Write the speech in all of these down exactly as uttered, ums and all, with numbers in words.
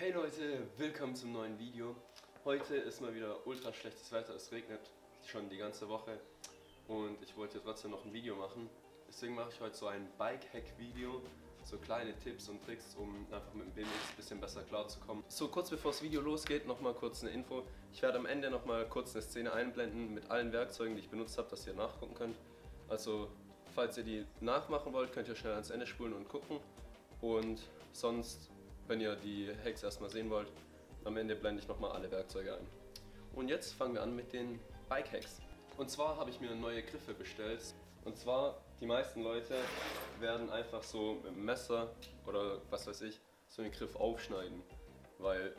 Hey Leute, willkommen zum neuen Video. Heute ist mal wieder ultra schlechtes Wetter, es regnet schon die ganze Woche und ich wollte trotzdem noch ein Video machen. Deswegen mache ich heute so ein Bike-Hack-Video, so kleine Tipps und Tricks, um einfach mit dem B M X ein bisschen besser klarzukommen. So, kurz bevor das Video losgeht, nochmal kurz eine Info. Ich werde am Ende nochmal kurz eine Szene einblenden mit allen Werkzeugen, die ich benutzt habe, dass ihr nachgucken könnt. Also, falls ihr die nachmachen wollt, könnt ihr schnell ans Ende spulen und gucken. Und sonst, wenn ihr die Hacks erstmal sehen wollt, am Ende blende ich nochmal alle Werkzeuge ein. Und jetzt fangen wir an mit den Bike Hacks. Und zwar habe ich mir neue Griffe bestellt. Und zwar, die meisten Leute werden einfach so mit dem Messer oder was weiß ich, so einen Griff aufschneiden, weil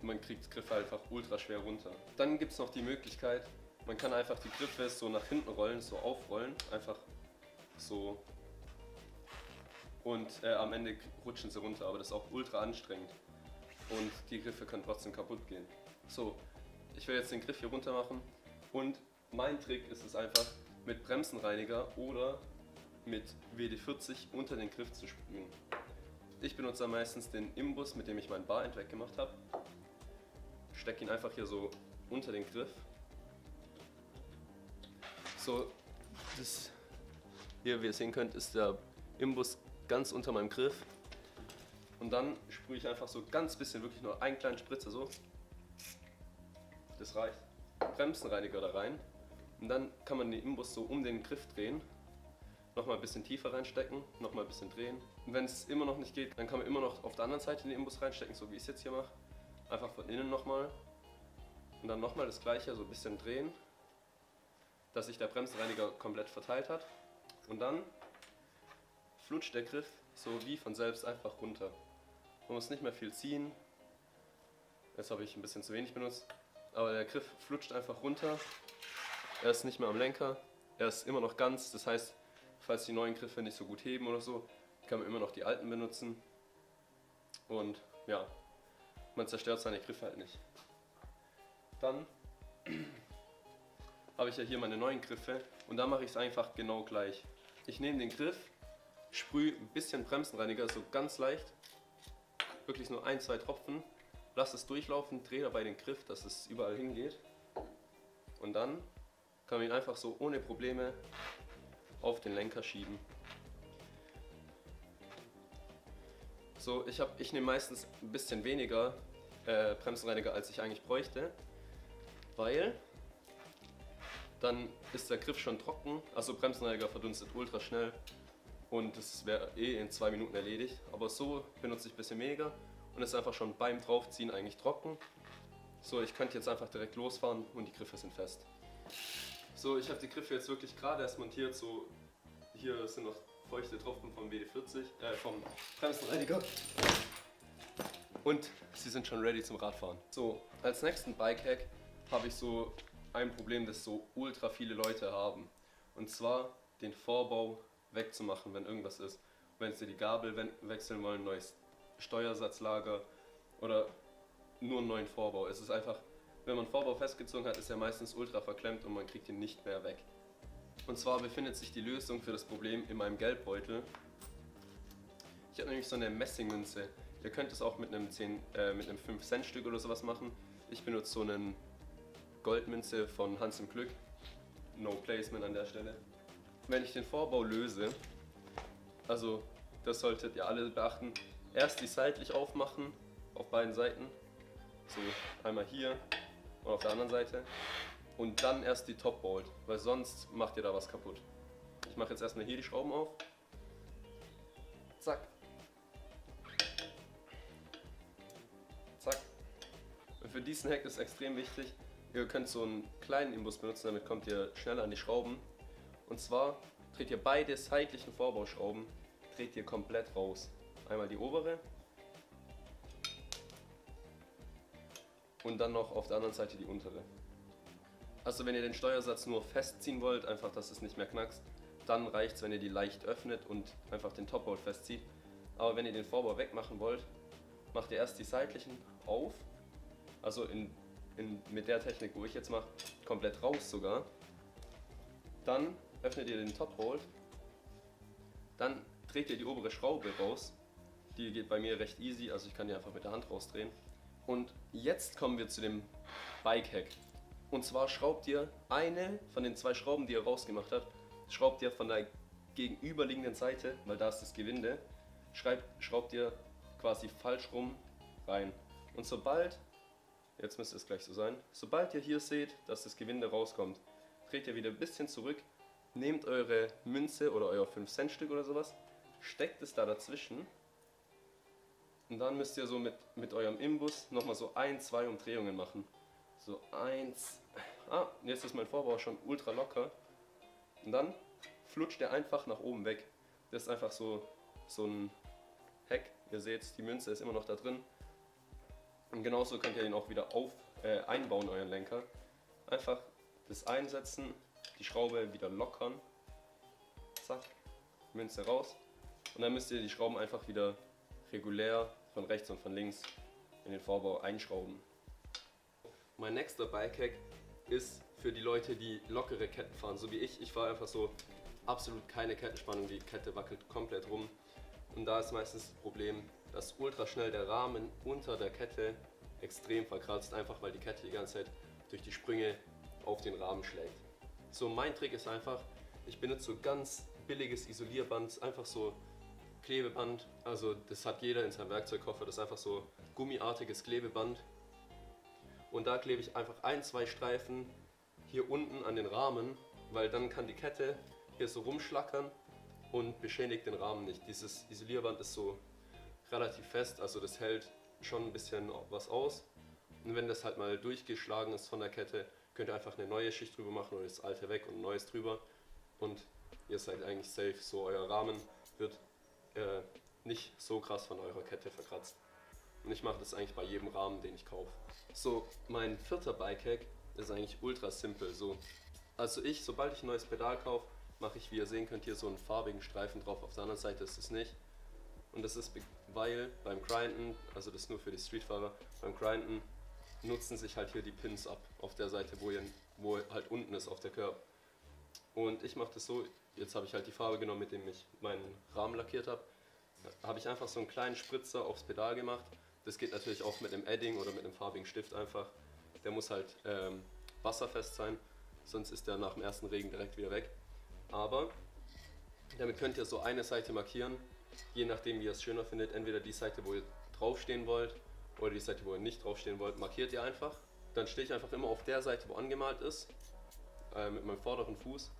man kriegt Griffe einfach ultra schwer runter. Dann gibt es noch die Möglichkeit, man kann einfach die Griffe so nach hinten rollen, so aufrollen, einfach so. Und äh, am Ende rutschen sie runter, aber das ist auch ultra anstrengend. Und die Griffe können trotzdem kaputt gehen. So, ich will jetzt den Griff hier runter machen. Und mein Trick ist es einfach, mit Bremsenreiniger oder mit W D vierzig unter den Griff zu sprühen. Ich benutze dann meistens den Imbus, mit dem ich meinen Barend weggemacht habe. Stecke ihn einfach hier so unter den Griff. So, das hier, wie ihr sehen könnt, ist der Imbus ganz unter meinem Griff und dann sprühe ich einfach so ganz bisschen, wirklich nur einen kleinen Spritzer so. Das reicht. Bremsenreiniger da rein und dann kann man den Imbus so um den Griff drehen, nochmal ein bisschen tiefer reinstecken, nochmal ein bisschen drehen. Und wenn es immer noch nicht geht, dann kann man immer noch auf der anderen Seite den Imbus reinstecken, so wie ich es jetzt hier mache. Einfach von innen nochmal und dann nochmal das gleiche, so ein bisschen drehen, dass sich der Bremsenreiniger komplett verteilt hat und dann flutscht der Griff so wie von selbst einfach runter. Man muss nicht mehr viel ziehen. Jetzt habe ich ein bisschen zu wenig benutzt. Aber der Griff flutscht einfach runter. Er ist nicht mehr am Lenker. Er ist immer noch ganz. Das heißt, falls die neuen Griffe nicht so gut heben oder so, kann man immer noch die alten benutzen. Und ja, man zerstört seine Griffe halt nicht. Dann habe ich ja hier meine neuen Griffe. Und da mache ich es einfach genau gleich. Ich nehme den Griff, sprühe ein bisschen Bremsenreiniger, so ganz leicht, wirklich nur ein, zwei Tropfen, lass es durchlaufen, drehe dabei den Griff, dass es überall hingeht und dann kann man ihn einfach so ohne Probleme auf den Lenker schieben. So, ich, hab, ich nehme meistens ein bisschen weniger äh, Bremsenreiniger, als ich eigentlich bräuchte, weil dann ist der Griff schon trocken, also Bremsenreiniger verdunstet ultra schnell. Und das wäre eh in zwei Minuten erledigt. Aber so benutze ich ein bisschen weniger und ist einfach schon beim Draufziehen eigentlich trocken. So, ich könnte jetzt einfach direkt losfahren und die Griffe sind fest. So, ich habe die Griffe jetzt wirklich gerade erst montiert. So, hier sind noch feuchte Tropfen vom W D vierzig, äh, vom Bremsenreiniger. Und sie sind schon ready zum Radfahren. So, als nächsten Bike-Hack habe ich so ein Problem, das so ultra viele Leute haben. Und zwar den Vorbau wegzumachen, wenn irgendwas ist. Wenn sie die Gabel we wechseln wollen, neues Steuersatzlager oder nur einen neuen Vorbau. Es ist einfach, wenn man Vorbau festgezogen hat, ist er meistens ultra verklemmt und man kriegt ihn nicht mehr weg. Und zwar befindet sich die Lösung für das Problem in meinem Geldbeutel. Ich habe nämlich so eine Messingmünze. Ihr könnt es auch mit einem, zehn, äh, mit einem fünf Cent Stück oder sowas machen. Ich benutze so eine Goldmünze von Hans im Glück. No Placement an der Stelle. Wenn ich den Vorbau löse, also das solltet ihr alle beachten, erst die seitlich aufmachen, auf beiden Seiten, so einmal hier und auf der anderen Seite und dann erst die Topbolt, weil sonst macht ihr da was kaputt. Ich mache jetzt erstmal hier die Schrauben auf, zack, zack. Und für diesen Hack ist extrem wichtig, ihr könnt so einen kleinen Imbus benutzen, damit kommt ihr schneller an die Schrauben. Und zwar dreht ihr beide seitlichen Vorbauschrauben, dreht ihr komplett raus. Einmal die obere und dann noch auf der anderen Seite die untere. Also wenn ihr den Steuersatz nur festziehen wollt, einfach dass es nicht mehr knackst, dann reicht es, wenn ihr die leicht öffnet und einfach den Topbolt festzieht. Aber wenn ihr den Vorbau wegmachen wollt, macht ihr erst die seitlichen auf, also in, in, mit der Technik, wo ich jetzt mache, komplett raus sogar. Dann öffnet ihr den Topbolt, dann dreht ihr die obere Schraube raus, Die geht bei mir recht easy, also ich kann die einfach mit der Hand rausdrehen. Und jetzt kommen wir zu dem Bike-Hack. Und zwar schraubt ihr eine von den zwei Schrauben, die ihr rausgemacht habt, schraubt ihr von der gegenüberliegenden Seite, weil da ist das Gewinde, schreibt, schraubt ihr quasi falsch rum rein. Und sobald, jetzt müsste es gleich so sein, sobald ihr hier seht, dass das Gewinde rauskommt, dreht ihr wieder ein bisschen zurück, nehmt eure Münze oder euer fünf Cent Stück oder sowas, steckt es da dazwischen und dann müsst ihr so mit, mit eurem Imbus nochmal so ein, zwei Umdrehungen machen. So eins, ah, jetzt ist mein Vorbau schon ultra locker und dann flutscht der einfach nach oben weg. Das ist einfach so, so ein Hack, ihr seht, die Münze ist immer noch da drin und genauso könnt ihr ihn auch wieder auf, äh, einbauen, euren Lenker. Einfach das einsetzen, die Schraube wieder lockern, zack, Münze raus und dann müsst ihr die Schrauben einfach wieder regulär von rechts und von links in den Vorbau einschrauben. Mein nächster Bikehack ist für die Leute, die lockere Ketten fahren, so wie ich. Ich fahre einfach so absolut keine Kettenspannung, die Kette wackelt komplett rum. Und da ist meistens das Problem, dass ultra schnell der Rahmen unter der Kette extrem verkratzt, einfach weil die Kette die ganze Zeit durch die Sprünge auf den Rahmen schlägt. So, mein Trick ist einfach, ich benutze so ganz billiges Isolierband, einfach so Klebeband, also das hat jeder in seinem Werkzeugkoffer, das ist einfach so gummiartiges Klebeband. Und da klebe ich einfach ein, zwei Streifen hier unten an den Rahmen, weil dann kann die Kette hier so rumschlackern und beschädigt den Rahmen nicht. Dieses Isolierband ist so relativ fest, also das hält schon ein bisschen was aus. Und wenn das halt mal durchgeschlagen ist von der Kette, könnt ihr einfach eine neue Schicht drüber machen oder das alte weg und ein neues drüber. Und ihr seid eigentlich safe, so euer Rahmen wird äh, nicht so krass von eurer Kette verkratzt. Und ich mache das eigentlich bei jedem Rahmen, den ich kaufe. So, mein vierter Bikehack ist eigentlich ultra simpel. So, also ich, sobald ich ein neues Pedal kaufe, mache ich, wie ihr sehen könnt, hier so einen farbigen Streifen drauf. Auf der anderen Seite ist es nicht. Und das ist, weil beim Grinden, also das ist nur für die Streetfahrer, beim Grinden nutzen sich halt hier die Pins ab, auf der Seite, wo, ihr, wo halt unten ist, auf der Curb. Und ich mache das so, jetzt habe ich halt die Farbe genommen, mit dem ich meinen Rahmen lackiert habe. Da habe ich einfach so einen kleinen Spritzer aufs Pedal gemacht. Das geht natürlich auch mit einem Edding oder mit einem farbigen Stift einfach. Der muss halt ähm, wasserfest sein, sonst ist der nach dem ersten Regen direkt wieder weg. Aber damit könnt ihr so eine Seite markieren, je nachdem wie ihr es schöner findet. Entweder die Seite, wo ihr draufstehen wollt oder die Seite, wo ihr nicht draufstehen wollt, markiert ihr einfach. Dann stehe ich einfach immer auf der Seite, wo angemalt ist, äh, mit meinem vorderen Fuß.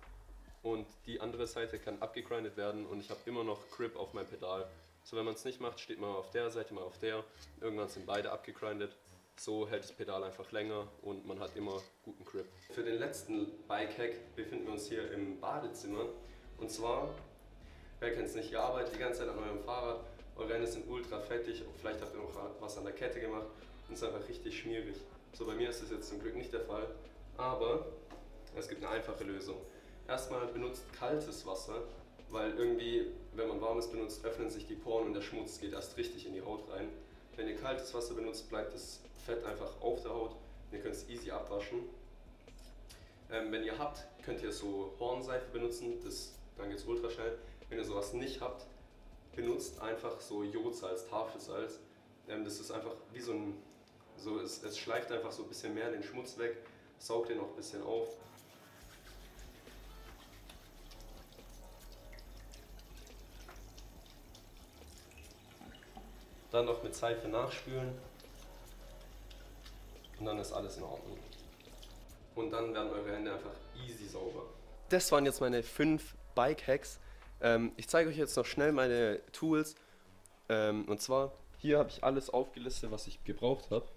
Und die andere Seite kann abgegrindet werden und ich habe immer noch Grip auf mein Pedal. So, wenn man es nicht macht, steht man auf der Seite, mal auf der. Irgendwann sind beide abgegrindet. So hält das Pedal einfach länger und man hat immer guten Grip. Für den letzten Bike-Hack befinden wir uns hier im Badezimmer. Und zwar, wer kennt es nicht, ihr arbeitet die ganze Zeit an eurem Fahrrad, eure Ränder sind ultra fettig, vielleicht habt ihr noch was an der Kette gemacht und es ist einfach richtig schmierig. So, bei mir ist das jetzt zum Glück nicht der Fall, aber es gibt eine einfache Lösung. Erstmal benutzt kaltes Wasser. Weil irgendwie, wenn man warmes benutzt, öffnen sich die Poren und der Schmutz geht erst richtig in die Haut rein. Wenn ihr kaltes Wasser benutzt, bleibt das Fett einfach auf der Haut und ihr könnt es easy abwaschen. Ähm, wenn ihr habt, könnt ihr so Hornseife benutzen, das, dann geht es ultra schnell. Wenn ihr sowas nicht habt, benutzt einfach so Jodsalz, Tafelsalz. Ähm, das ist einfach wie so ein, so es, es schleift einfach so ein bisschen mehr den Schmutz weg, saugt den auch ein bisschen auf. Dann noch mit Seife nachspülen und dann ist alles in Ordnung. Und dann werden eure Hände einfach easy sauber. Das waren jetzt meine fünf Bike-Hacks. Ähm, ich zeige euch jetzt noch schnell meine Tools. Ähm, und zwar, hier habe ich alles aufgelistet, was ich gebraucht habe.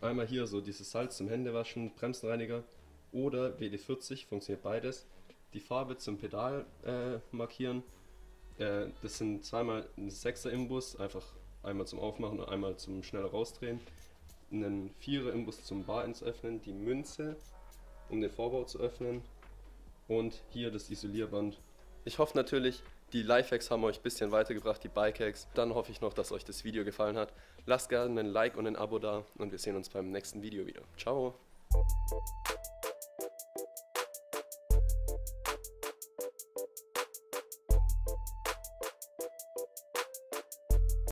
Einmal hier so dieses Salz zum Händewaschen, Bremsenreiniger oder W D vierzig, funktioniert beides. Die Farbe zum Pedal äh, markieren. Das sind zweimal ein sechser Imbus, einfach einmal zum Aufmachen und einmal zum schneller rausdrehen. Einen vierer Imbus zum Barend öffnen, die Münze, um den Vorbau zu öffnen und hier das Isolierband. Ich hoffe natürlich, die Lifehacks haben euch ein bisschen weitergebracht, die Bikehacks. Dann hoffe ich noch, dass euch das Video gefallen hat. Lasst gerne einen Like und ein Abo da und wir sehen uns beim nächsten Video wieder. Ciao!